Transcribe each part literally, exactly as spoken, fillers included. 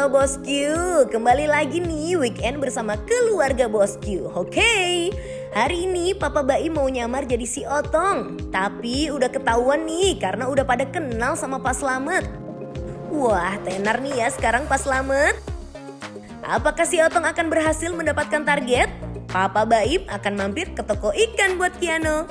halo bosku, kembali lagi nih weekend bersama keluarga bosku. Oke, okay. Hari ini Papa Baim mau nyamar jadi si Otong, tapi udah ketahuan nih karena udah pada kenal sama Pak Slamet. Wah, tenar nih ya sekarang Pak Slamet. Apakah si Otong akan berhasil mendapatkan target? Papa Baim akan mampir ke toko ikan buat Kiano.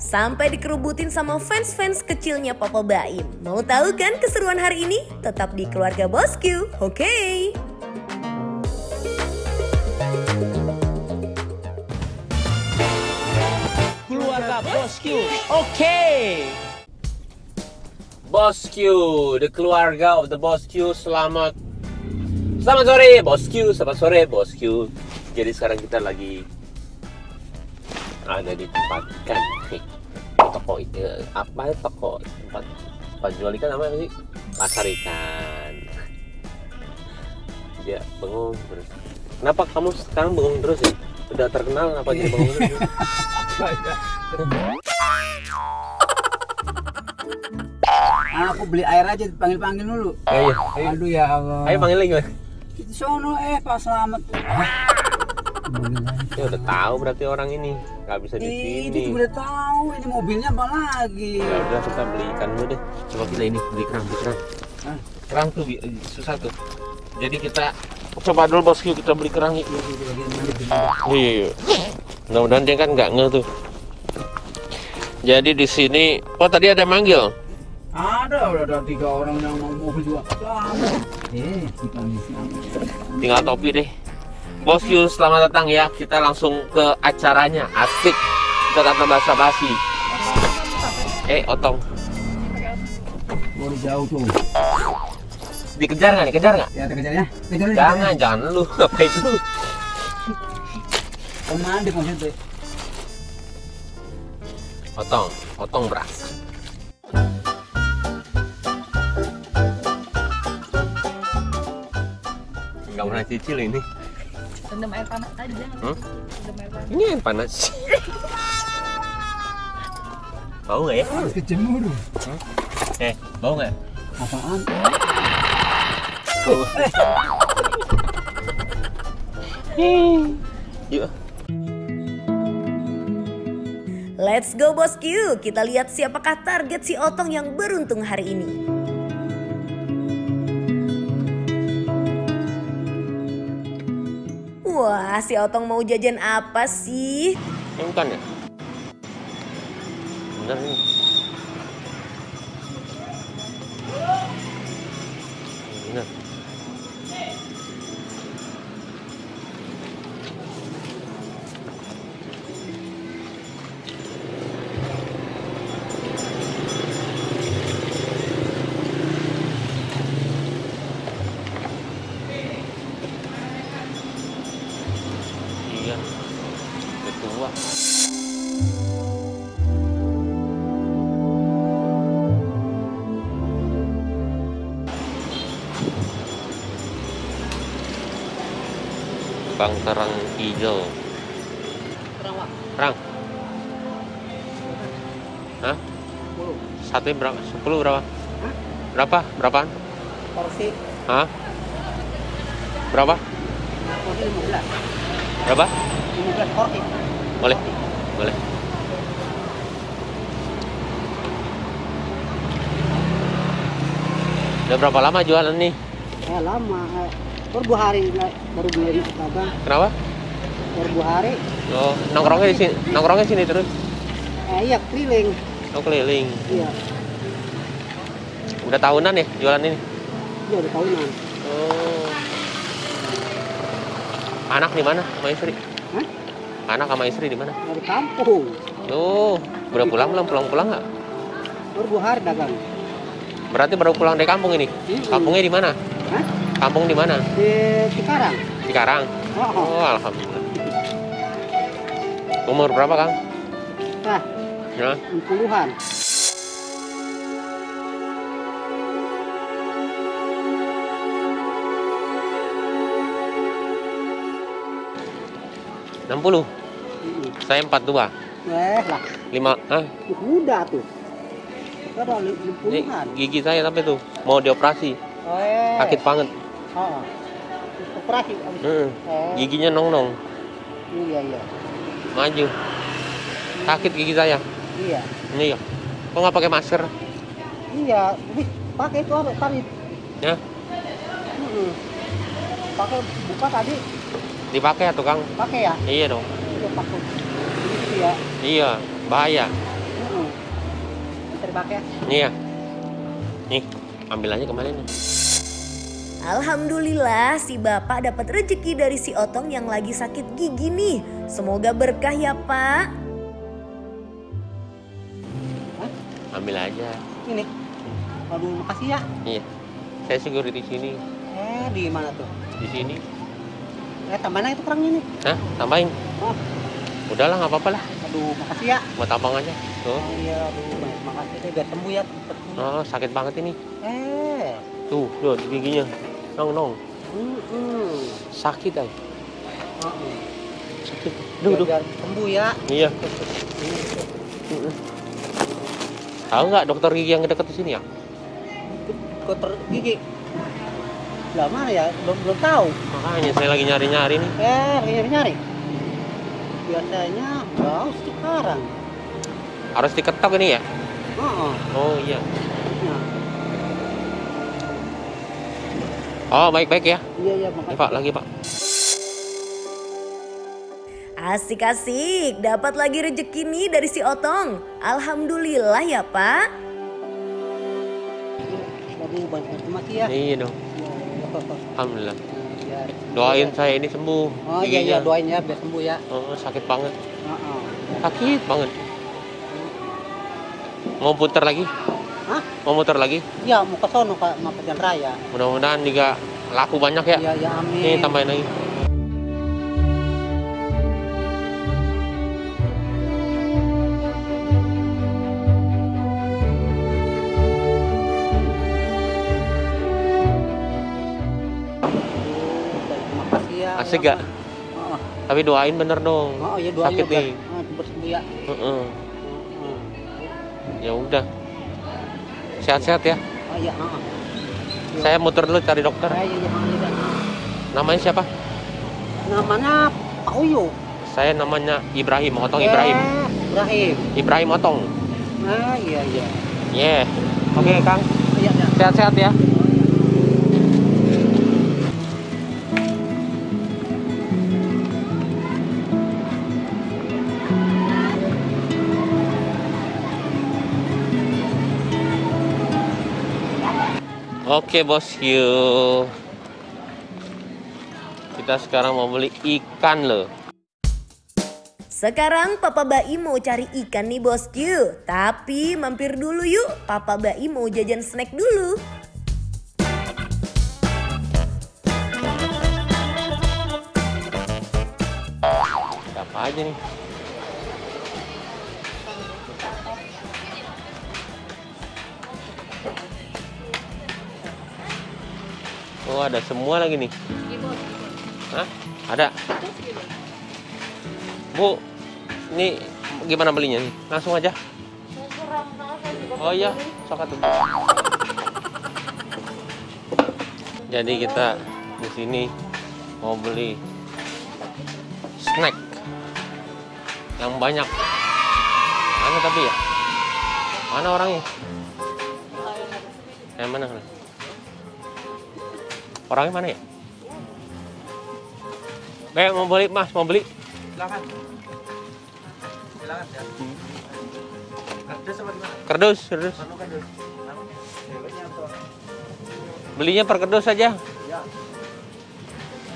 Sampai dikerubutin sama fans-fans kecilnya Papa Baim. Mau tahu kan keseruan hari ini? Tetap di Keluarga Bosku, oke? Okay. Keluarga Bosku, oke! Okay. Bosku, the keluarga of the Bosku, selamat... Selamat sore Bosku, selamat sore Bosku. Jadi sekarang kita lagi... ada di tempat ikan, toko itu apa toko tempat penjual ikan apa sih, pasar ikan. Dia bengong terus. Kenapa kamu sekarang bengong terus sih? Udah terkenal apa jadi bengong terus? Aku beli air aja, panggil-panggil dulu. Ayo, ayo. Aduh ya Allah. Ayo panggil lagi. Itu sono eh Pak Slamet. Ya udah tahu berarti orang ini nggak bisa di sini. Ini udah tahu ini mobilnya apa lagi. Ya udah kita beli ikan dulu deh. Coba kita ini beli kerang, beli kerang. Hah? Kerang tuh susah tuh. Jadi kita coba dulu bosku kita beli kerang. Iya iya. iya. Mudah-mudahan dia kan nggak ngeh tuh. Jadi di sini, oh tadi ada manggil. Ada, udah ada tiga orang yang mau mobil juga. Eh, tinggal topi deh. Bosku, selamat datang ya. Kita langsung ke acaranya. Asik. Kita tanpa basa-basi. Eh, Otong. Mau jauh tuh. Dikejar nggak? Dikejar nggak? Ya, dikejar ya. Kejar, jangan, kejar. Jangan lu. Apa itu? Kemana di konsen tuh? Otong, Otong berasa. Nggak pernah cicil ini. Rendam air panas tadi jangan. Hmm? Rendam air panas. Ini air panas. Bau nggak ya? Harus kecemur. Hmm? Eh, bau nggak? Apaan? Yuk. Let's go bosku. Kita lihat siapakah target si Otong yang beruntung hari ini. Wah, si Otong mau jajan apa sih? Bukan ya? Bener nih. Bener. Bang kerang hijau. Kerang apa? Kerang. Hah? sepuluh. Satunya berapa? sepuluh berapa? Hah? Berapa? Berapaan? Porsi. Hah? Berapa? Porsi lima belas. Berapa? lima belas porsi. Boleh. Boleh. Udah berapa lama jualan nih? Eh, lama. Baru dua hari baru beli di Cikarang. Kenapa? Baru dua hari. Oh, nongkrongnya di sini, nongkrongnya sini terus. Eh, iya keliling. Oh, keliling. Iya. Udah tahunan ya jualan ini? Iya, udah tahunan. Oh. Anak di mana sama istri? Hah? Anak sama istri di mana? Di kampung. Oh, udah pulang belum? Pulang-pulang nggak? Baru dua hari dagang. Berarti baru pulang dari kampung ini? Hmm. Kampungnya di mana? Hah? Kampung di mana? Di Cikarang. Cikarang. Oh, oh, alhamdulillah. Umur berapa, Kang? Nah, ya? enam puluhan. enam puluh. Mm-hmm. Saya empat puluh dua. Eh, lah. lima, ah. Udah tuh. Ini gigi saya sampai tuh mau dioperasi. Oh, eh. Sakit banget. Oh, operasi. Hmm. Oh. Giginya nong-nong. Iya, iya. Maju. Sakit gigi saya. Iya. Iya. Kok nggak pakai masker? Iya, pakai itu harus tadi. Ya. Hmm. Pakai buka tadi. Dipakai ya, Kang? Pakai ya? Iya dong. Iya, pakai. Iya. Iya, bahaya. Hmm. Terpakai. Iya. Nih, ambil aja kemarin. Alhamdulillah si bapak dapat rezeki dari si Otong yang lagi sakit gigi nih. Semoga berkah ya pak. Hah? Ambil aja. Ini? Aduh makasih ya. Iya. Saya security di sini. Eh di mana tuh? Di sini. Eh tambahin itu kerangnya nih. Hah? Tambahin? Oh. Udahlah nggak apa-apa lah. Aduh makasih ya. Buat tambang aja. Tuh. Oh, iya aduh makasih deh biar sembuh ya. Oh sakit banget ini. Eh. Tuh lihat giginya. Nong nong, sakit ay, sakit, duduk, sembuh ya. Iya. Tahu nggak dokter gigi yang dekat di sini ya? Dokter gigi, lah mana ya? Belum belum tahu. Makanya saya lagi nyari nyari nih. Eh, lagi nyari nyari. Biasanya harus Cikarang. Harus diketok ini ya? Oh. Oh iya. Oh baik-baik ya. Iya iya makasih. Pak lagi pak. Asik-asik dapat lagi rezeki nih dari si Otong. Alhamdulillah ya pak. Aduh banyak terima kasih ya. Iya dong. Alhamdulillah. Doain saya ini sembuh. Oh iya iya doain ya biar sembuh ya. Oh, sakit banget. Sakit banget. Mau putar lagi? Hah? Mau muter lagi? Iya, mau ke sono Pak, mau ke jalan raya. Mudah-mudahan juga laku banyak ya. Iya, ya amin. Ini tambahin lagi. Terima kasih ya. Asik gak? Oh. Tapi doain bener dong. Oh, iya, doain sakit nih. Oh, bersembuh ya. Uh -uh. Uh. Ya udah. Sehat-sehat ya. Oh, iya. Oh, iya. Saya muter dulu cari dokter. Oh, iya, iya. Namanya siapa? Namanya Pauyo. Saya namanya Ibrahim, Otong eh, Ibrahim. Ibrahim. Ibrahim Otong. Nah, iya iya. Yeah. Oke, okay, Kang. Iya, iya. Sehat-sehat ya. Oke bos, yuk kita sekarang mau beli ikan loh. Sekarang Papa Baim mau cari ikan nih bos yuk. Tapi mampir dulu yuk, Papa Baim mau jajan snack dulu. Ada apa aja nih? Oh ada semua lagi nih. Hah? Ada? Bu, ini gimana belinya nih? Langsung aja? Oh iya, sok atuh. Jadi kita di sini mau beli snack yang banyak. Mana tapi ya? Mana orangnya? Yang mana? Orangnya mana ya? Kayak mau beli mas, mau beli? Silakan. Silakan ya. Hmm. Kerdus apa gimana? Kerdus, kerdus. Belinya per kerdus saja. Ya.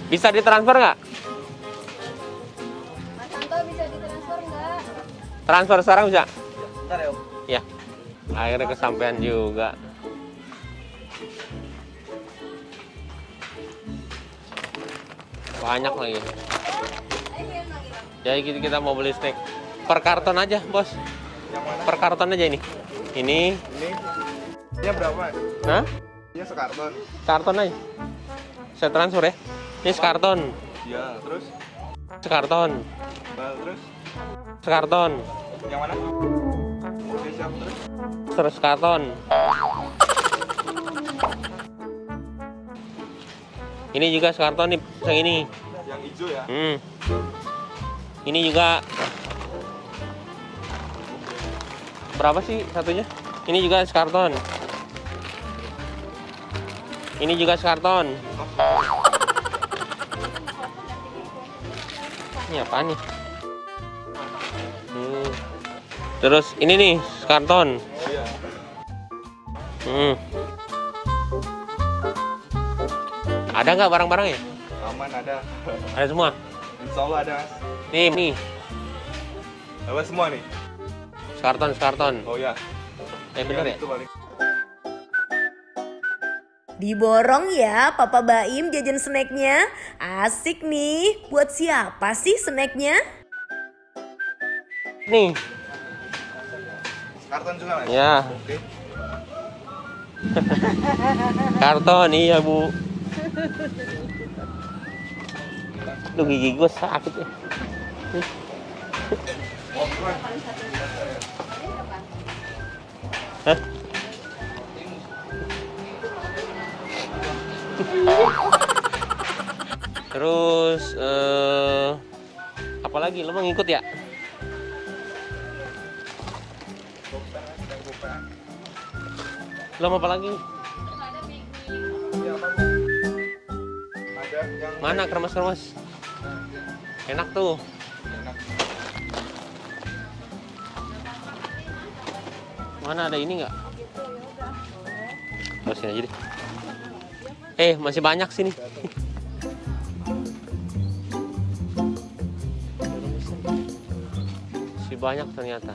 Bisa ditransfer nggak? Mas Anto bisa ditransfer nggak? Transfer sekarang bisa? Ya, bentar ya Om. Ya. Akhirnya kesampaian juga. Banyak lagi. Jadi kita mau beli snack per karton aja, bos. Per karton aja ini. Ini. Ini. Dia berapa? Hah? Dia sekarton. Karton aja. Saya transfer ya. Ini sekarton. Iya. Terus? Sekarton. Nah, terus? Sekarton. Yang mana? Siap, terus? Terus sekarton. Ini juga sekarton nih, yang ini. Yang hijau ya? Hmm. Ini juga. Berapa sih satunya? Ini juga sekarton. Ini juga sekarton. Ini apa nih? Hmm. Terus ini nih sekarton. Hmm. Ada nggak barang-barangnya? Aman, ada. Ada semua? Insya Allah ada, Mas. Nih, nih. Apa semua nih? Sekarton, sekarton. Oh ya. Eh, bener ya? Diborong ya Papa Baim jajan snacknya. Asik nih. Buat siapa sih snacknya? Nih. Sekarton juga, Mas? Ya. Oke. Karton, iya Bu. Duh, gigi gue sakit ya. Hah? Terus eh, apa lagi? Lo mau ngikut ya? Lo mau apa lagi? Mana kremes-kremes? Enak tuh. Mana ada ini nggak? Masukin aja deh. Eh, masih banyak sini. Masih banyak ternyata.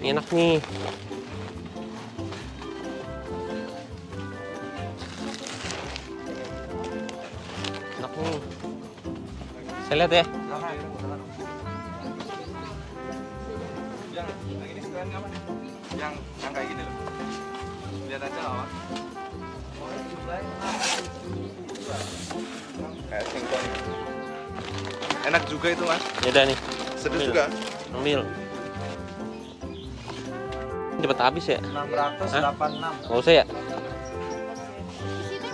Ini enak nih. Saya lihat ya. Yang yang ini sekarang apa? Yang yang kayak gini loh. Lihat aja lah. Kayak singkong. Enak juga itu, Mas. Ya udah nih. Sedih juga. Ambil. Cepat habis ya? enam ratus delapan puluh enam. Enggak usah ya?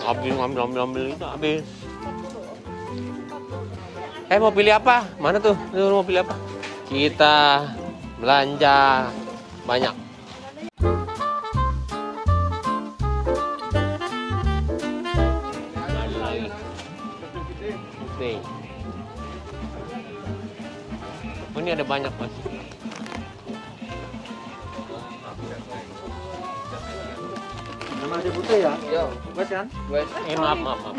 Ambil, ambil, ambil, ambil itu habis. Eh, mau pilih apa? Mana tuh? Lu mau pilih apa? Kita belanja banyak. Nih. Oh, ini ada banyak, Mas. Nama aja butuh ya? Iya. Mas kan? Eh, maaf, maaf, maaf.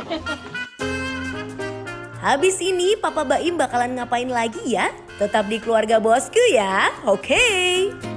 Habis ini Papa Baim bakalan ngapain lagi ya? Tetap di Keluarga Bosku ya, oke.